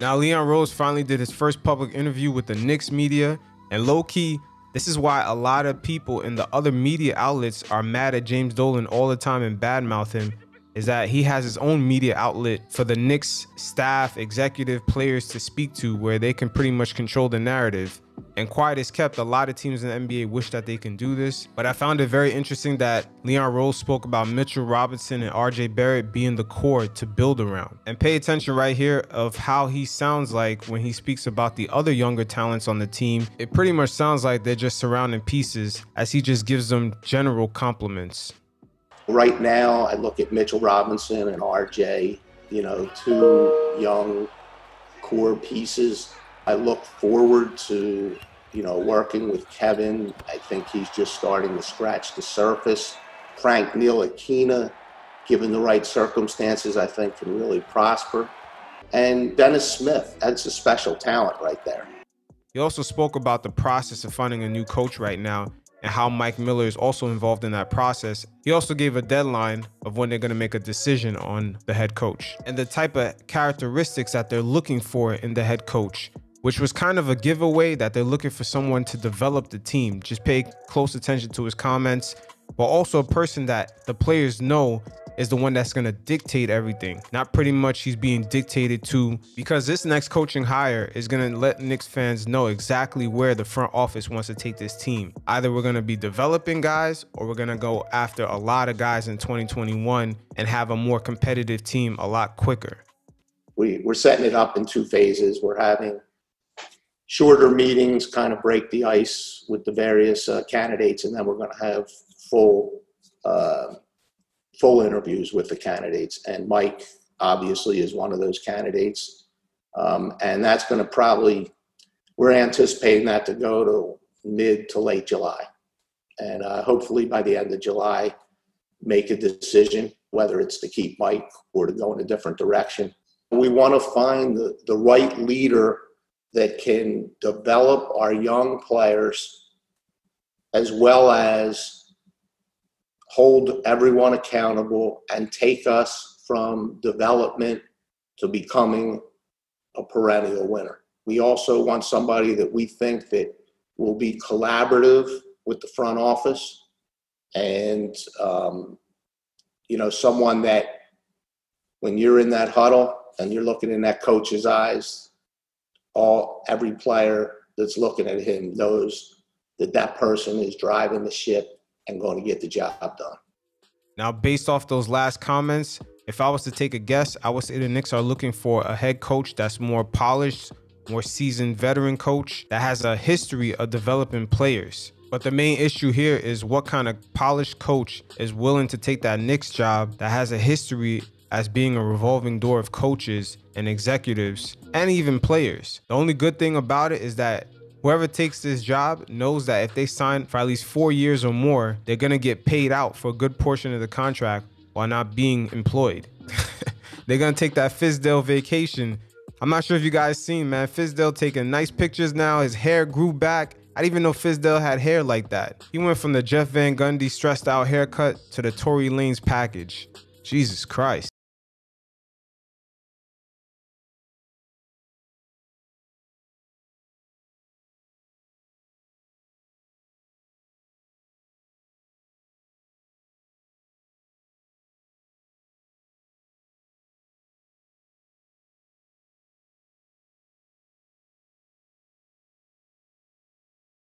Now, Leon Rose finally did his first public interview with the Knicks media, and low-key, this is why a lot of people in the other media outlets are mad at James Dolan all the time and badmouth him, is that he has his own media outlet for the Knicks staff, executive, players to speak to, where they can pretty much control the narrative. And quiet is kept, a lot of teams in the NBA wish that they can do this. But I found it very interesting that Leon Rose spoke about Mitchell Robinson and RJ Barrett being the core to build around. And pay attention right here of how he sounds like when he speaks about the other younger talents on the team. It pretty much sounds like they're just surrounding pieces, as he just gives them general compliments. Right now, I look at Mitchell Robinson and RJ, you know, two young core pieces. I look forward to, you know, working with Kevin. I think he's just starting to scratch the surface. Frank Ntilikina, given the right circumstances, I think can really prosper. And Dennis Smith, that's a special talent right there. He also spoke about the process of finding a new coach right now and how Mike Miller is also involved in that process. He also gave a deadline of when they're going to make a decision on the head coach and the type of characteristics that they're looking for in the head coach, which was kind of a giveaway that they're looking for someone to develop the team. Just pay close attention to his comments, but also a person that the players know is the one that's going to dictate everything. Not pretty much he's being dictated to, because this next coaching hire is going to let Knicks fans know exactly where the front office wants to take this team. Either we're going to be developing guys, or we're going to go after a lot of guys in 2021 and have a more competitive team a lot quicker. We're setting it up in two phases. We're having shorter meetings, kind of break the ice with the various candidates, and then we're going to have full interviews with the candidates. And Mike obviously is one of those candidates. And that's going to probably, we're anticipating that to go to mid to late July. And hopefully by the end of July, make a decision, whether it's to keep Mike or to go in a different direction. We want to find the right leader that can develop our young players as well as hold everyone accountable and take us from development to becoming a perennial winner. We also want somebody that we think that will be collaborative with the front office and, you know, someone that when you're in that huddle and you're looking in that coach's eyes, every player that's looking at him knows that that person is driving the ship and going to get the job done. Now, based off those last comments, if I was to take a guess, I would say the Knicks are looking for a head coach that's more polished, more seasoned veteran coach that has a history of developing players. But the main issue here is what kind of polished coach is willing to take that Knicks job that has a history as being a revolving door of coaches and executives and even players. The only good thing about it is that whoever takes this job knows that if they sign for at least 4 years or more, they're going to get paid out for a good portion of the contract while not being employed. They're going to take that Fizdale vacation. I'm not sure if you guys seen, man. Fizdale taking nice pictures now. His hair grew back. I didn't even know Fizdale had hair like that. He went from the Jeff Van Gundy stressed out haircut to the Tory Lanez package. Jesus Christ.